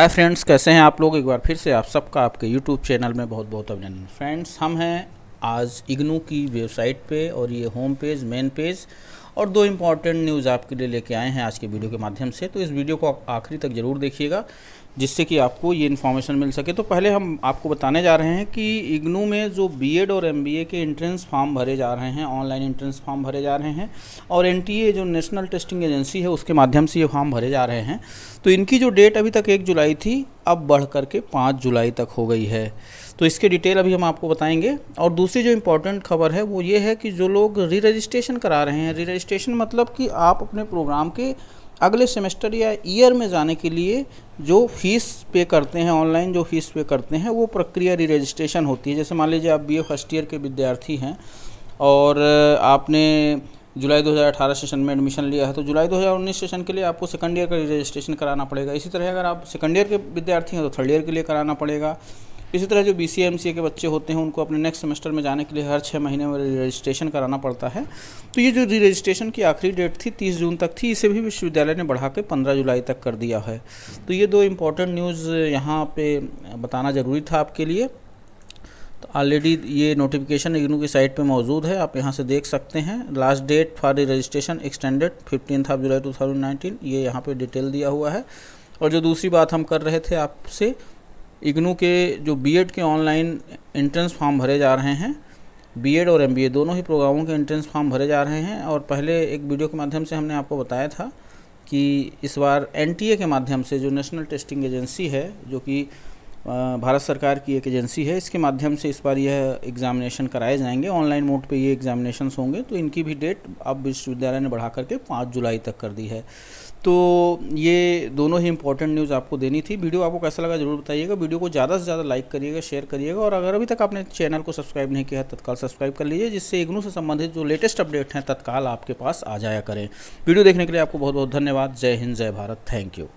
Hi friends, कैसे हैं आप लोग। एक बार फिर से आप सबका आपके यूट्यूब चैनल में बहुत बहुत अभिनंदन। फ्रेंड्स, हम हैं आज इग्नू की वेबसाइट पे और ये होम पेज, मेन पेज और दो इम्पॉर्टेंट न्यूज़ आपके लिए लेके आए हैं आज के वीडियो के माध्यम से। तो इस वीडियो को आप आखिरी तक ज़रूर देखिएगा जिससे कि आपको ये इन्फॉर्मेशन मिल सके। तो पहले हम आपको बताने जा रहे हैं कि इग्नू में जो बीएड और एमबीए के एंट्रेंस फॉर्म भरे जा रहे हैं, ऑनलाइन एंट्रेंस फॉर्म भरे जा रहे हैं और एनटीए जो नेशनल टेस्टिंग एजेंसी है उसके माध्यम से ये फॉर्म भरे जा रहे हैं। तो इनकी जो डेट अभी तक 1 जुलाई थी, अब बढ़ करके 5 जुलाई तक हो गई है। तो इसके डिटेल अभी हम आपको बताएंगे। और दूसरी जो इम्पोर्टेंट खबर है वो ये है कि जो लोग री रजिस्ट्रेशन करा रहे हैं, री रजिस्ट्रेशन मतलब कि आप अपने प्रोग्राम के अगले सेमेस्टर या ईयर में जाने के लिए जो फ़ीस पे करते हैं, ऑनलाइन जो फ़ीस पे करते हैं, वो प्रक्रिया री रजिस्ट्रेशन होती है। जैसे मान लीजिए आप बीए फर्स्ट ईयर के विद्यार्थी हैं और आपने जुलाई 2018 सेशन में एडमिशन लिया है, तो जुलाई 2019 सेशन के लिए आपको सेकंड ईयर का री रजिस्ट्रेशन कराना पड़ेगा। इसी तरह अगर आप सेकंड ईयर के विद्यार्थी हैं तो थर्ड ईयर के लिए कराना पड़ेगा। इसी तरह जो BCMCA के बच्चे होते हैं उनको अपने नेक्स्ट सेमेस्टर में जाने के लिए हर 6 महीने में रजिस्ट्रेशन कराना पड़ता है। तो ये जो री रजिस्ट्रेशन की आखिरी डेट थी 30 जून तक थी, इसे भी विश्वविद्यालय ने बढ़ा के 15 जुलाई तक कर दिया है। तो ये दो इम्पोर्टेंट न्यूज़ यहाँ पे बताना ज़रूरी था आपके लिए। तो ऑलरेडी ये नोटिफिकेशन इग्नू की साइट पर मौजूद है, आप यहाँ से देख सकते हैं। Last date for re registration extended 15 July 2019, ये यहाँ पर डिटेल दिया हुआ है। और जो दूसरी बात हम कर रहे थे आपसे, इग्नू के जो बीएड के ऑनलाइन एंट्रेंस फॉर्म भरे जा रहे हैं, बीएड और एमबीए दोनों ही प्रोग्रामों के एंट्रेंस फॉर्म भरे जा रहे हैं। और पहले एक वीडियो के माध्यम से हमने आपको बताया था कि इस बार एनटीए के माध्यम से, जो नेशनल टेस्टिंग एजेंसी है, जो कि भारत सरकार की एक एजेंसी है, इसके माध्यम से इस बार यह एग्ज़ामिनेशन कराए जाएंगे। ऑनलाइन मोड पे ये एग्ज़ामिनेशन्स होंगे। तो इनकी भी डेट अब विश्वविद्यालय ने बढ़ा करके 5 जुलाई तक कर दी है। तो ये दोनों ही इम्पोर्टेंट न्यूज़ आपको देनी थी। वीडियो आपको कैसा लगा ज़रूर बताइएगा। वीडियो को ज़्यादा से ज़्यादा लाइक करिएगा, शेयर करिएगा। और अगर अभी तक आपने चैनल को सब्सक्राइब नहीं किया है, तत्काल सब्सक्राइब कर लीजिए जिससे इग्नू से संबंधित जो लेटेस्ट अपडेट हैं तत्काल आपके पास आ जाया करें। वीडियो देखने के लिए आपको बहुत बहुत धन्यवाद। जय हिंद, जय भारत, थैंक यू।